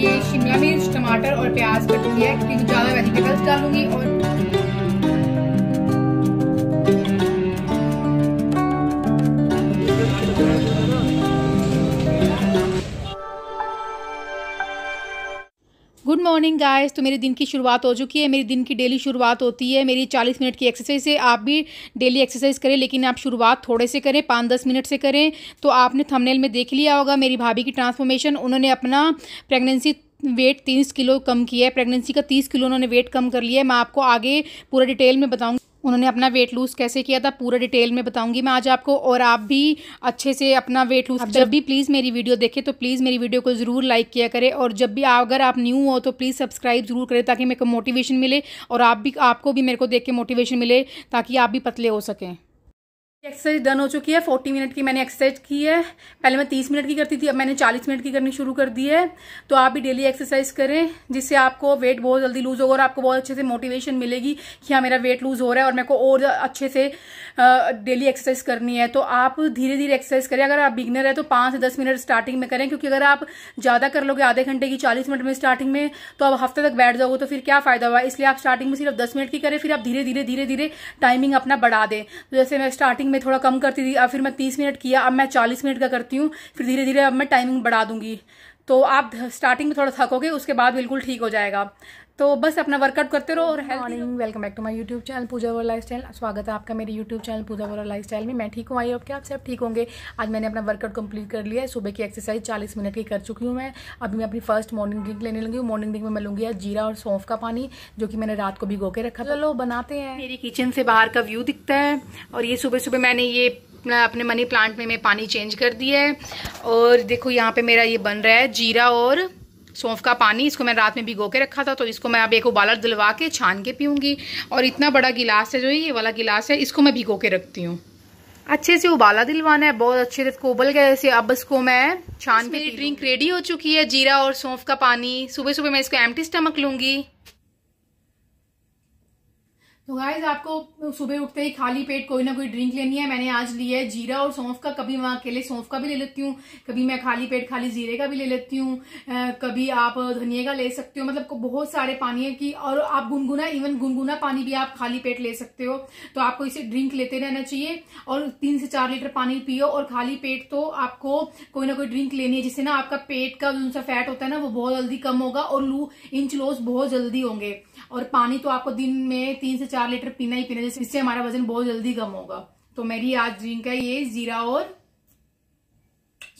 लिए शिमला मिर्च, टमाटर और प्याज कट किया है क्योंकि ज़्यादा वेजिटेबल्स डालूंगी। और गुड मॉर्निंग गाइस, तो मेरे दिन की शुरुआत हो चुकी है। मेरी दिन की डेली शुरुआत होती है मेरी 40 मिनट की एक्सरसाइज से। आप भी डेली एक्सरसाइज करें, लेकिन आप शुरुआत थोड़े से करें, 5-10 मिनट से करें। तो आपने थंबनेल में देख लिया होगा मेरी भाभी की ट्रांसफॉर्मेशन। उन्होंने अपना प्रेगनेंसी वेट 30 किलो कम किया है, प्रेगनेंसी का 30 किलो उन्होंने वेट कम कर लिया है। मैं आपको आगे पूरा डिटेल में बताऊँगी उन्होंने अपना वेट लूज़ कैसे किया था, पूरा डिटेल में बताऊंगी मैं आज आपको। और आप भी अच्छे से अपना वेट लूज़ जब भी प्लीज़ मेरी वीडियो देखें तो प्लीज़ मेरी वीडियो को ज़रूर लाइक किया करें। और जब भी अगर आप न्यू हो तो प्लीज़ सब्सक्राइब ज़रूर करें ताकि मेरे को मोटिवेशन मिले और आपको भी मेरे को देख के मोटिवेशन मिले ताकि आप भी पतले हो सकें। एक्सरसाइज डन हो चुकी है। 40 मिनट की मैंने एक्सरसाइज की है। पहले मैं 30 मिनट की करती थी, अब मैंने 40 मिनट की करनी शुरू कर दी है। तो आप भी डेली एक्सरसाइज करें जिससे आपको वेट बहुत जल्दी लूज होगा और आपको बहुत अच्छे से मोटिवेशन मिलेगी कि हाँ मेरा वेट लूज हो रहा है और मेरे को और अच्छे से डेली एक्सरसाइज करनी है। तो आप धीरे धीरे एक्सरसाइज करें। अगर आप बिगनर है तो 5 से 10 मिनट स्टार्टिंग में करें, क्योंकि अगर आप ज़्यादा कर लोगे आधे घंटे की 40 मिनट में स्टार्टिंग में तो आप हफ्ते तक बैठ जाओगे तो फिर क्या फायदा हुआ। इसलिए आप स्टार्टिंग में सिर्फ 10 मिनट की करें, फिर आप धीरे धीरे टाइमिंग अपना बढ़ा दें। जैसे मैं स्टार्टिंग मैं थोड़ा कम करती थी, अब फिर मैं 30 मिनट किया, अब मैं 40 मिनट का करती हूँ, फिर धीरे धीरे अब मैं टाइमिंग बढ़ा दूंगी। तो आप स्टार्टिंग में थोड़ा थकोगे, उसके बाद बिल्कुल ठीक हो जाएगा। तो बस अपना वर्कआउट करते रहो और हेल्दी रहो। Welcome back to my YouTube channel Pooja Vohra lifestyle. स्वागत है आपका मेरे YouTube channel Pooja Vohra lifestyle में। मैं ठीक हूँ, आई होप कि आप सब ठीक होंगे। आज मैंने अपना वर्कआउट कंप्लीट कर लिया है। सुबह की एक्सरसाइज 40 मिनट की कर चुकी हूँ मैं। अभी मैं अपनी फर्स्ट मॉर्निंग ड्रिंक लेने लगी हूँ। मॉर्निंग ड्रिंक में मैं लूँगी जीरा और सौंफ का पानी, जो कि मैंने रात को भिगो के रखा। चलो बनाते हैं। मेरी किचन से बाहर का व्यू दिखता है और ये सुबह सुबह मैंने ये अपने मनी प्लांट में मैं पानी चेंज कर दिया है। और देखो यहाँ पे मेरा ये बन रहा है जीरा और सौंफ का पानी। इसको मैं रात में भिगो के रखा था, तो इसको मैं अब एक उबाला दिलवा के छान के पीऊँगी। और इतना बड़ा गिलास है, जो ये वाला गिलास है, इसको मैं भिगो के रखती हूँ। अच्छे से उबाला दिलवाना है, बहुत अच्छे से इसको उबल गया जैसे। अब इसको मैं छान के। ड्रिंक रेडी हो चुकी है, जीरा और सौंफ का पानी। सुबह सुबह मैं इसको एम्प्टी स्टमक लूँगी। तो गाइज आपको सुबह उठते ही खाली पेट कोई ना कोई ड्रिंक लेनी है। मैंने आज लिया है जीरा और सौंफ का। कभी मैं अकेले सौंफ का भी ले लेती हूँ, कभी मैं खाली पेट खाली जीरे का भी ले लेती हूँ, कभी आप धनिया का ले सकते हो। मतलब बहुत सारे पानी है कि। और आप गुनगुना, इवन गुनगुना पानी भी आप खाली पेट ले सकते हो। तो आपको इसे ड्रिंक लेते रहना चाहिए और 3 से 4 लीटर पानी पियो। और खाली पेट तो आपको कोई ना कोई ड्रिंक लेनी है, जिससे ना आपका पेट का जो सा फैट होता है ना वो बहुत जल्दी कम होगा और इंच लॉस बहुत जल्दी होंगे। और पानी तो आपको दिन में 3 से 4 लीटर पीना ही पीना, जिससे हमारा वजन बहुत जल्दी कम होगा। तो मेरी आज ड्रिंक है ये जीरा और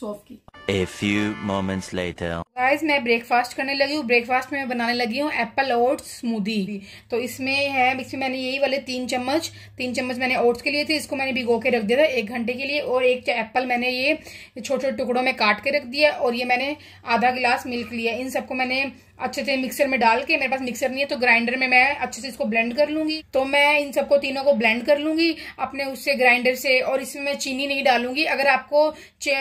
सौंफ की। A few moments later. Guys, मैं ब्रेकफास्ट करने लगी हूँ। ब्रेकफास्ट में मैं बनाने लगी हूँ एप्पल ओट्स स्मूदी। तो इसमें मैंने यही वाले 3 चम्मच मैंने ओट्स के लिए थे। इसको मैंने भिगो के रख दिया था 1 घंटे के लिए। और 1 एप्पल मैंने ये छोटे छोटे टुकड़ों में काट के रख दिया। और ये मैंने आधा गिलास मिल्क लिया। इन सबको मैंने अच्छे से मिक्सर में डाल के, मेरे पास मिक्सर नहीं है तो ग्राइंडर में मैं अच्छे से इसको ब्लेंड कर लूंगी। तो मैं इन सबको तीनों को ब्लेंड कर लूंगी अपने उससे ग्राइंडर से। और इसमें मैं चीनी नहीं डालूंगी। अगर आपको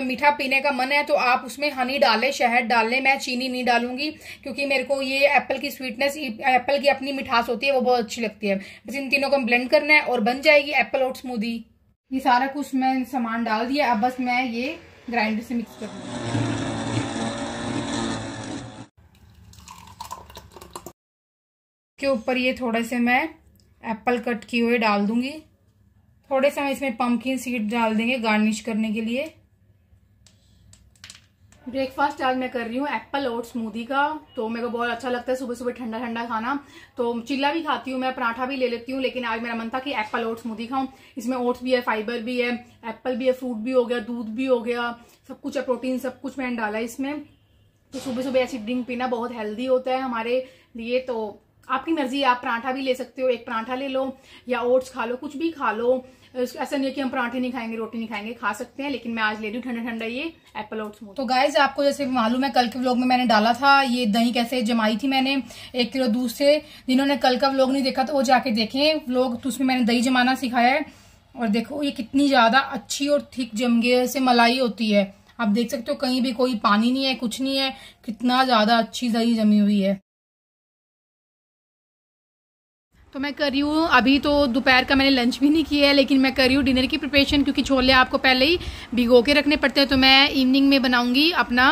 मीठा पीने का मन है तो आप उसमें हनी डालें, शहद डालें। मैं चीनी नहीं डालूंगी क्योंकि मेरे को ये एप्पल की स्वीटनेस, एप्पल की अपनी मिठास होती है, वो बहुत अच्छी लगती है। बस इन तीनों को ब्लेंड करना है और बन जाएगी एप्पल ओट्स स्मूदी। ये सारा कुछ मैं सामान डाल दिया। अब बस मैं ये ग्राइंडर से मिक्स कर दूंगी। के ऊपर ये थोड़े से मैं एप्पल कट किए हुए डाल दूंगी। थोड़े से हम इसमें पम्पकिन सीड डाल देंगे गार्निश करने के लिए। ब्रेकफास्ट आज मैं कर रही हूँ एप्पल ओट्स स्मूदी का। तो मेरे को बहुत अच्छा लगता है सुबह सुबह ठंडा ठंडा खाना। तो चिल्ला भी खाती हूँ मैं, पराठा भी ले लेती हूँ, लेकिन आज मेरा मन था कि एप्पल ओट्स स्मूदी खाऊं। इसमें ओट्स भी है, फाइबर भी है, एप्पल भी है, फ्रूट भी हो गया, दूध भी हो गया, सब कुछ है, प्रोटीन सब कुछ मैंने डाला है इसमें। तो सुबह सुबह ऐसी ड्रिंक पीना बहुत हेल्दी होता है हमारे लिए। तो आपकी मर्जी है, आप पराठा भी ले सकते हो, 1 पराठा ले लो या ओट्स खा लो, कुछ भी खा लो। ऐसा नहीं है कि हम पराठे नहीं खाएंगे, रोटी नहीं खाएंगे, खा सकते हैं। लेकिन मैं आज ले रही हूँ ठंडा ठंडा ये एप्पल ओट्स स्मूदी। तो गाइज आपको जैसे मालूम है कल के व्लॉग में मैंने डाला था ये दही कैसे जमाई थी मैंने 1 किलो दूध से। जिन्होंने कल का व्लॉग नहीं देखा तो वो जाके देखें व्लॉग। तो उसमें मैंने दही जमाना सिखाया है। और देखो ये कितनी ज्यादा अच्छी और थिक जम गई, जैसे मलाई होती है। आप देख सकते हो कहीं भी कोई पानी नहीं है, कुछ नहीं है, कितना ज्यादा अच्छी दही जमी हुई है। तो मैं कर रही हूँ अभी तो दोपहर का मैंने लंच भी नहीं किया है, लेकिन मैं कर रही हूँ डिनर की प्रिपरेशन, क्योंकि छोले आपको पहले ही भिगो के रखने पड़ते हैं। तो मैं इवनिंग में बनाऊँगी अपना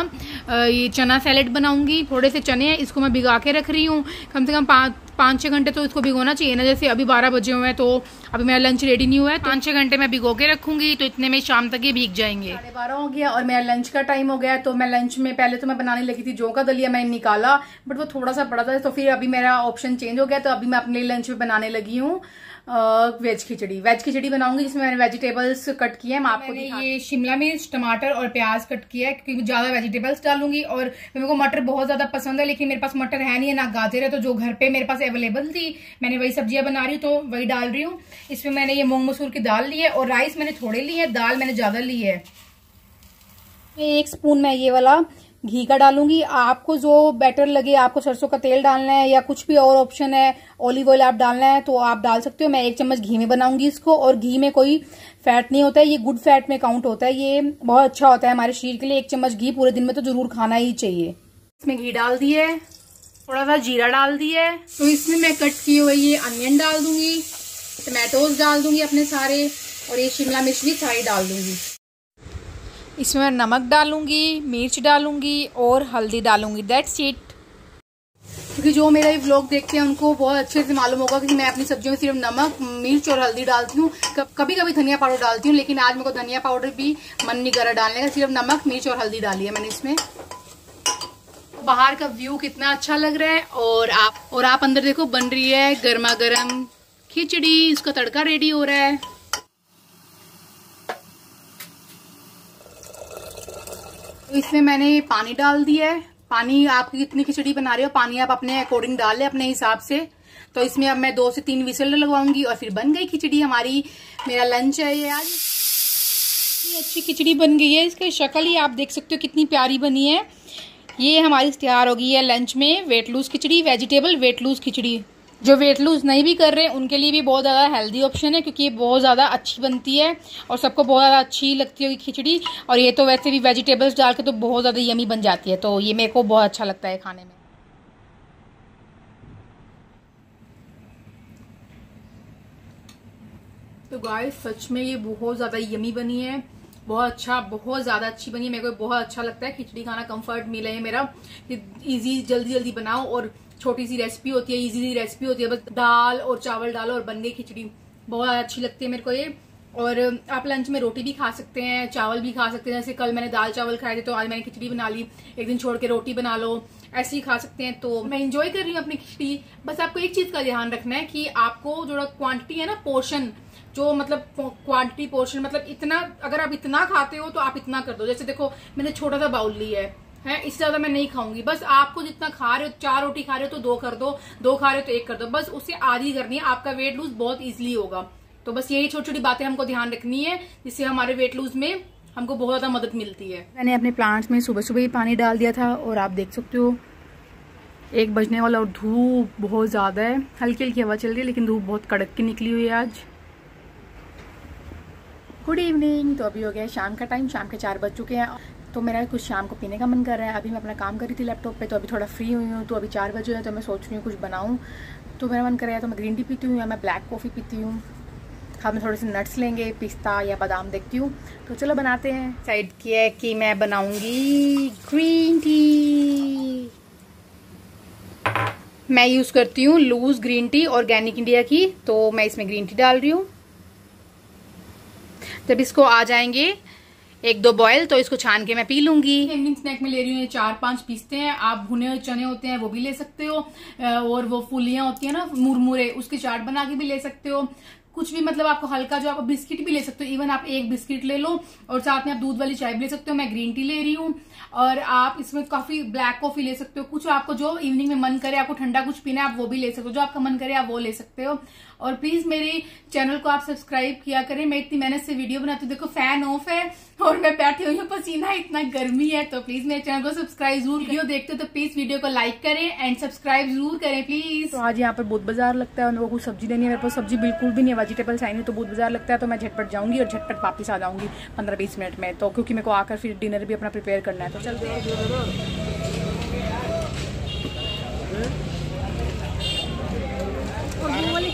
ये चना सैलेड बनाऊँगी। थोड़े से चने हैं, इसको मैं भिगा के रख रही हूँ, कम से कम 5-6 घंटे तो इसको भिगोना चाहिए ना। जैसे अभी 12 बजे हुए हैं तो अभी मेरा लंच रेडी नहीं हुआ है, तो 5-6 घंटे मैं भिगो के रखूँगी, तो इतने में शाम तक ये भीग जाएंगे। 12 हो गया और मेरा लंच का टाइम हो गया। तो मैं लंच में पहले तो मैं बनाने लगी थी जौ का दलिया, मैंने निकाला बट वो थोड़ा सा पड़ा था, तो फिर अभी मेरा ऑप्शन चेंज हो गया। तो अभी मैं अपने लंच में बनाने लगी हूँ वेज खिचड़ी बनाऊंगी, जिसमें मैंने वेजिटेबल्स कट किए हैं। मैं आपको ये शिमला मिर्च, टमाटर और प्याज कट किया है, क्योंकि ज़्यादा वेजिटेबल्स डालूंगी। और मेरे को मटर बहुत ज़्यादा पसंद है, लेकिन मेरे पास मटर है नहीं है, ना गाजर है, तो जो घर पे मेरे पास अवेलेबल थी मैंने वही सब्जियाँ बना रही हूँ, तो वही डाल रही हूँ। इसमें मैंने ये मूंग मसूर की दाल ली है और राइस मैंने थोड़े ली है, दाल मैंने ज़्यादा ली है। 1 स्पून मैं ये वाला घी का डालूंगी। आपको जो बैटर लगे, आपको सरसों का तेल डालना है या कुछ भी और ऑप्शन है, ऑलिव ऑयल आप डालना है तो आप डाल सकते हो। मैं 1 चम्मच घी में बनाऊंगी इसको, और घी में कोई फैट नहीं होता है, ये गुड फैट में काउंट होता है, ये बहुत अच्छा होता है हमारे शरीर के लिए। 1 चम्मच घी पूरे दिन में तो जरूर खाना ही चाहिए। इसमें घी डाल दी है, थोड़ा सा जीरा डाल दी है, तो इसमें मैं कट किए हुए ये अनियन डाल दूंगी, टमाटोज डाल दूंगी अपने सारे, और ये शिमला मिर्च भी सारी डाल दूंगी। इसमें मैं नमक डालूंगी, मिर्च डालूंगी और हल्दी डालूंगी। That's it. क्योंकि जो मेरा ये व्लॉग देखते हैं उनको बहुत अच्छे से मालूम होगा कि मैं अपनी सब्जियों में सिर्फ नमक, मिर्च और हल्दी डालती हूँ, कभी कभी धनिया पाउडर डालती हूँ, लेकिन आज मेरे को धनिया पाउडर भी मन नहीं कर रहा डालने का। सिर्फ नमक, मिर्च और हल्दी डाली है मैंने इसमें। बाहर का व्यू कितना अच्छा लग रहा है, और आप अंदर देखो बन रही है गर्मा गर्म खिचड़ी, इसका तड़का रेडी हो रहा है। इसमें मैंने पानी डाल दिया है। पानी आप कितनी खिचड़ी बना रहे हो, पानी आप अपने अकॉर्डिंग डाल लें, अपने हिसाब से। तो इसमें अब मैं 2 से 3 विसल लगवाऊंगी और फिर बन गई खिचड़ी हमारी। मेरा लंच है ये आज। कितनी अच्छी खिचड़ी बन गई है, इसकी शक्ल ही आप देख सकते हो कितनी प्यारी बनी है। ये हमारी तैयार हो गई है लंच में weight loose khichdi, vegetable weight loose khichdi. जो वेट लूज़ नहीं भी कर रहे उनके लिए भी बहुत ज़्यादा हेल्दी ऑप्शन है, क्योंकि ये बहुत ज़्यादा अच्छी बनती है और सबको बहुत ज़्यादा अच्छी लगती होगी खिचड़ी। और ये तो वैसे भी वेजिटेबल्स डाल के तो बहुत ज़्यादा यमी बन जाती है, तो ये मेरे को बहुत अच्छा लगता है खाने में। तो गाइस सच में ये बहुत ज़्यादा यमी बनी है, बहुत ज़्यादा अच्छी बनी है। मेरे को बहुत अच्छा लगता है खिचड़ी खाना, कम्फर्ट मील है मेरा। ईजी, जल्दी बनाओ और छोटी सी रेसिपी होती है, इजी सी रेसिपी होती है, बस दाल और चावल डालो और बन गई खिचड़ी। बहुत अच्छी लगती है मेरे को ये। और आप लंच में रोटी भी खा सकते हैं, चावल भी खा सकते हैं। जैसे कल मैंने दाल चावल खाए थे, तो आज मैंने खिचड़ी बना ली। एक दिन छोड़ के रोटी बना लो, ऐसे ही खा सकते हैं। तो मैं इंजॉय कर रही हूँ अपनी खिचड़ी। बस आपको एक चीज का ध्यान रखना है कि आपको जो क्वांटिटी है ना, पोर्शन, जो मतलब क्वांटिटी पोर्शन मतलब इतना, अगर आप इतना खाते हो तो आप इतना कर दो। जैसे देखो मैंने छोटा सा बाउल लिया है, इससे ज्यादा मैं नहीं खाऊंगी। बस आपको जितना खा रहे हो, 4 रोटी खा रहे हो तो 2 कर दो, 2 खा रहे हो तो 1 कर दो, बस उससे आधी करनी है। आपका वेट लूज बहुत इजीली होगा। तो बस यही छोटी छोटी बातें हमको ध्यान रखनी है, जिससे हमारे वेट लूज में हमको बहुत ज्यादा मदद मिलती है। मैंने अपने प्लांट्स में सुबह सुबह ही पानी डाल दिया था, और आप देख सकते हो 1 बजने वाला, और धूप बहुत ज्यादा है। हल्की हल्की हवा चल रही है, लेकिन धूप बहुत कड़क की निकली हुई है आज। Good evening. तो अभी हो गया शाम का टाइम, शाम के 4 बज चुके हैं। तो मेरा कुछ शाम को पीने का मन कर रहा है। अभी मैं अपना काम कर रही थी लैपटॉप पे, तो अभी थोड़ा फ्री हुई हूँ। तो अभी 4 बजे है, तो मैं सोच रही हूँ कुछ बनाऊँ। तो मेरा मन कर रहा है तो मैं ग्रीन टी पीती हूँ या मैं ब्लैक कॉफ़ी पीती हूँ। हम थोड़े से नट्स लेंगे, पिस्ता या बादाम, देखती हूँ। तो चलो बनाते हैं। डिसाइड किया है कि मैं बनाऊँगी ग्रीन टी। मैं यूज़ करती हूँ loose green tea, organic India की। तो मैं इसमें ग्रीन टी डाल रही हूँ। जब इसको आ जाएंगे 1-2 बॉयल, तो इसको छान के मैं पी लूंगी। इवनिंग स्नैक में ले रही हूँ ये 4-5 पिस्ते हैं। आप भुने हुए चने होते हैं वो भी ले सकते हो, और वो फूलियाँ होती है ना मुरमुरे, उसकी चाट बना के भी ले सकते हो। कुछ भी मतलब आपको हल्का, जो आप बिस्किट भी ले सकते हो। इवन आप 1 बिस्किट ले लो, और साथ में आप दूध वाली चाय भी ले सकते हो। मैं ग्रीन टी ले रही हूँ, और आप इसमें कॉफी, ब्लैक कॉफी ले सकते हो। कुछ आपको जो इवनिंग में मन करे, आपको ठंडा कुछ पीना है आप वो भी ले सकते हो, जो आपका मन करे आप वो ले सकते हो। और प्लीज मेरे चैनल को आप सब्सक्राइब किया करें। मैं इतनी मेहनत से वीडियो बनाती हूँ, देखो फैन ऑफ है और मैं बैठी हुई हूँ, पसीना इतना, गर्मी है। तो प्लीज मेरे चैनल को सब्सक्राइब जरूर। वीडियो देखते हो तो प्लीज वीडियो को लाइक करें एंड सब्सक्राइब जरूर करें प्लीज। तो आज यहाँ पर बहुत बाजार लगता है, और मेरे को कुछ सब्जी लेनी है। मेरे पास सब्जी बिल्कुल भी नहीं है, वेजिटेबल्स आई नहीं, तो बहुत बाजार लगता है। तो मैं झटपट जाऊंगी और झटपट वापस आ जाऊंगी 15-20 मिनट में, तो क्योंकि मेरे को आकर फिर डिनर भी अपना प्रिपेयर करना है। तो चलते हैं।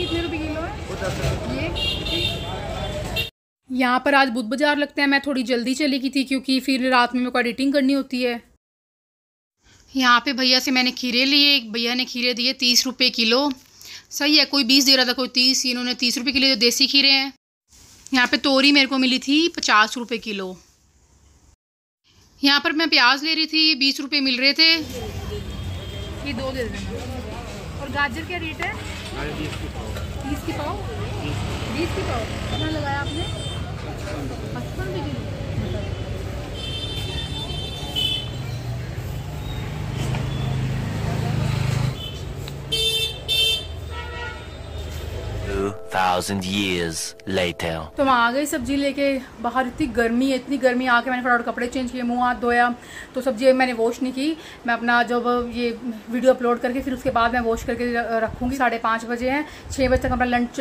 कितने रुपए किलो है ये? यहाँ पर आज बुध बाजार लगता है, मैं थोड़ी जल्दी चली गई थी क्योंकि फिर रात में मेरे को एडिटिंग करनी होती है। यहाँ पे भैया से मैंने खीरे लिए, भैया ने खीरे दिए 30 रुपये किलो। सही है, कोई 20 दे रहा था कोई 30, इन्होंने 30 रुपये किलो जो देसी खीरे हैं। यहाँ पे तोरी मेरे को मिली थी 50 रुपये किलो। यहाँ पर मैं प्याज ले रही थी, 20 रुपये मिल रहे थे। ये दो दे देना। और गाजर क्या रेट है? 20 की पाव। 20 की पाव कितना लगाया आपने? 55 रुपये किलो। तो मैं आ गई सब्जी लेके। बाहर इतनी गर्मी आके मैंने फटाफट कपड़े चेंज किए, मुंह हाथ धोया। तो सब्जी मैंने वॉश नहीं की, मैं अपना जब ये वीडियो अपलोड करके फिर उसके बाद मैं वॉश करके रखूँगी। 5:30 बजे हैं, 6 बजे तक अपना लंच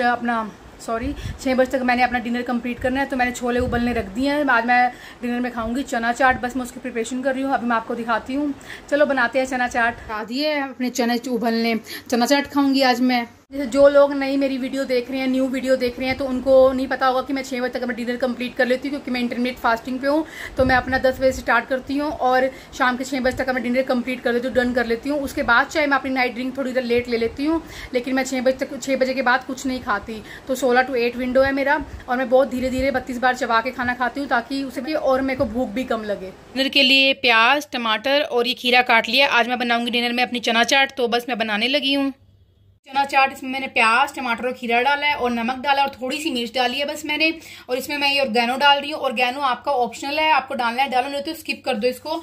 6 बजे तक मैंने अपना डिनर कंप्लीट करना है। तो मैंने छोले उबलने रख दिए हैं, आज मैं डिनर में खाऊंगी चना चाट। बस मैं उसकी प्रिपरेशन कर रही हूँ, अभी मैं आपको दिखाती हूँ। चलो बनाते हैं चना चाट। आ दिए अपने चने उबलने, चना चाट खाऊंगी आज मैं। जैसे जो लोग नई मेरी वीडियो देख रहे हैं, न्यू वीडियो देख रहे हैं, तो उनको नहीं पता होगा कि मैं 6 बजे तक अपना डिनर कंप्लीट कर लेती हूँ क्योंकि मैं इंटरमीडिएट फास्टिंग पे हूँ। तो मैं अपना 10 बजे से स्टार्ट करती हूँ और शाम के 6 बजे तक अपना डिनर कंप्लीट कर लेती हूँ, डन कर लेती हूँ। उसके बाद चाहे मैं अपनी नाइट ड्रिंक थोड़ी देर लेट ले लेती हूँ, लेकिन मैं 6 बजे के बाद कुछ नहीं खाती। तो 16 to 8 विंडो है मेरा, और मैं बहुत धीरे धीरे 32 बार चबा के खाना खाती हूँ ताकि उसे और मेरे को भूख भी कम लगे। डिनर के लिए प्याज, टमाटर और ये खीरा काट लिया। आज मैं बनाऊँगी डिनर में अपनी चना चाट, तो बस मैं बनाने लगी हूँ चना चाट। इसमें मैंने प्याज, टमाटर और खीरा डाला है और नमक डाला और थोड़ी सी मिर्च डाली है बस मैंने। और इसमें मैं ये ऑर्गेनो डाल रही हूँ। ऑर्गेनो आपका ऑप्शनल है, आपको डालना है डालो, नहीं तो स्किप कर दो इसको।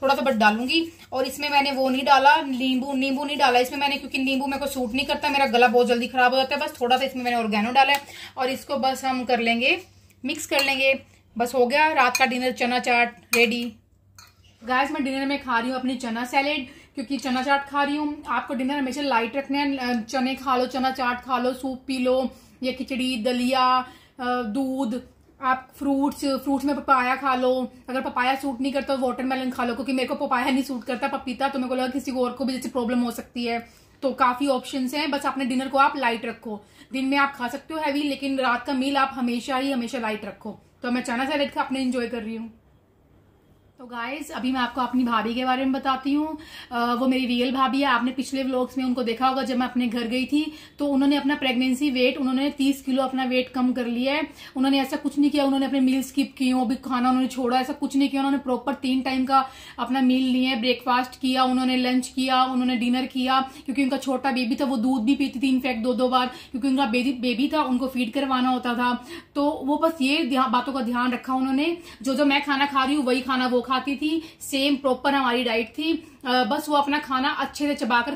थोड़ा सा बट डालूंगी। और इसमें मैंने वो नहीं डाला, नींबू नहीं डाला इसमें मैंने, क्योंकि नींबू मेरे को सूट नहीं करता, मेरा गला बहुत जल्दी खराब हो जाता है। बस थोड़ा सा इसमें मैंने ऑर्गेनो डाला है और इसको बस हम कर लेंगे, मिक्स कर लेंगे। बस हो गया रात का dinner, chana chaat ready. Guys मैं डिनर में खा रही हूँ अपनी चना सैलेड क्योंकि चना चाट खा रही हूँ। आपको डिनर हमेशा लाइट रखना है, चने खा लो, चना चाट खा लो, सूप पी लो, या खिचड़ी, दलिया, दूध, आप फ्रूट्स में पपाया खा लो। अगर पपाया सूट नहीं करता तो वाटरमेलन खा लो, क्योंकि मेरे को पपाया नहीं सूट करता, पपीता। तो मेरे को लगा किसी और को भी जैसे प्रॉब्लम हो सकती है। तो काफी ऑप्शंस हैं, बस अपने डिनर को आप लाइट रखो। दिन में आप खा सकते हो हैवी, लेकिन रात का मील आप हमेशा लाइट रखो। तो मैं चना सैलेड का अपने इंजॉय कर रही हूँ। तो गाइज अभी मैं आपको अपनी भाभी के बारे में बताती हूँ। वो मेरी रियल भाभी है, आपने पिछले व्लॉग्स में उनको देखा होगा। जब मैं अपने घर गई थी तो उन्होंने अपना प्रेगनेंसी वेट, उन्होंने 30 किलो अपना वेट कम कर लिया है। उन्होंने ऐसा कुछ नहीं किया, उन्होंने अपने मील स्किप किए हो, अभी खाना उन्होंने छोड़ा, ऐसा कुछ नहीं किया। उन्होंने प्रॉपर 3 टाइम का अपना मील लिया है, ब्रेकफास्ट किया, उन्होंने लंच किया, उन्होंने डिनर किया। क्योंकि उनका छोटा बेबी था, वो दूध भी पीती थी इनफैक्ट 2-2 बार, क्योंकि उनका बेबी था, उनको फीड करवाना होता था। तो वो बस ये बातों का ध्यान रखा उन्होंने। जो मैं खाना खा रही हूँ वही खाना वो खाती थी, सेम प्रॉपर हमारी डाइट थी। बस वो अपना खाना अच्छे से चबाकर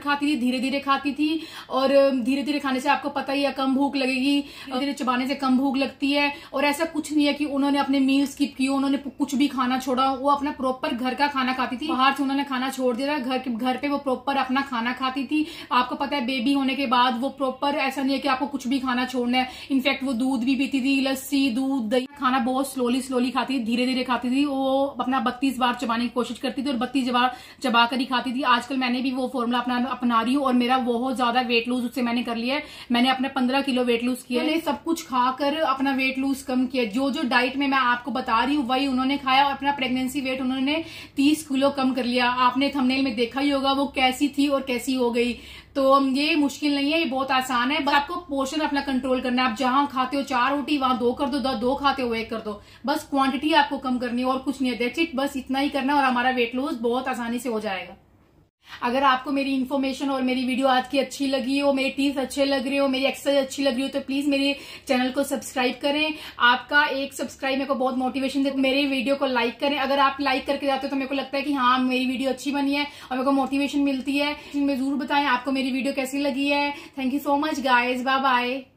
खाती थी, धीरे धीरे खाती थी। और धीरे धीरे खाने से आपको पता ही है कम भूख लगेगी, धीरे धीरे चबाने से कम भूख लगती है। और ऐसा कुछ नहीं है कि उन्होंने अपने मील स्किप किए, उन्होंने कुछ भी खाना छोड़ा। वो अपना प्रॉपर घर का खाना खाती थी, बाहर से उन्होंने खाना छोड़ दिया, घर पे वो प्रॉपर अपना खाना खाती थी। आपको पता है बेबी होने के बाद वो प्रॉपर, ऐसा नहीं है कि आपको कुछ भी खाना छोड़ना है। इनफैक्ट वो दूध भी पीती थी, लस्सी, दूध, दही, खाना बहुत स्लोली खाती थी, धीरे धीरे खाती थी। वो अपना 32 बार चबाने की कोशिश करती थी और 32 बार चबा कर ही खाती थी। आजकल मैंने भी वो फॉर्मूला अपना रही हूँ और मेरा बहुत ज्यादा वेट लूज उससे मैंने कर लिया है। मैंने अपना 15 किलो वेट लूज किया है। सब कुछ खाकर अपना वेट लूज कम किया, जो डाइट में मैं आपको बता रही हूँ वही उन्होंने खाया और अपना प्रेगनेंसी वेट उन्होंने 30 किलो कम कर लिया। आपने थंबनेल में देखा ही होगा वो कैसी थी और कैसी हो गई। तो ये मुश्किल नहीं है, ये बहुत आसान है। बस आपको पोर्शन अपना कंट्रोल करना है। आप जहां खाते हो 4 रोटी वहां 2 कर दो, 2 खाते हो 1 कर दो, बस क्वांटिटी आपको कम करनी है और कुछ नहीं है। दैट्स इट, बस इतना ही करना और हमारा वेट लॉस बहुत आसानी से हो जाएगा। अगर आपको मेरी इन्फॉर्मेशन और मेरी वीडियो आज की अच्छी लगी हो, मेरे टिप्स अच्छे लग रहे हो, मेरी एक्सरसाइज अच्छी लग रही हो, तो प्लीज मेरे चैनल को सब्सक्राइब करें। आपका एक सब्सक्राइब मेरे को बहुत मोटिवेशन देता है। मेरे वीडियो को लाइक करें, अगर आप लाइक करके जाते हो तो मेरे को लगता है कि हाँ मेरी वीडियो अच्छी बनी है और मेरे को मोटिवेशन मिलती है। मुझे जरूर बताएं आपको मेरी वीडियो कैसी लगी है। Thank you so much guys, bye bye.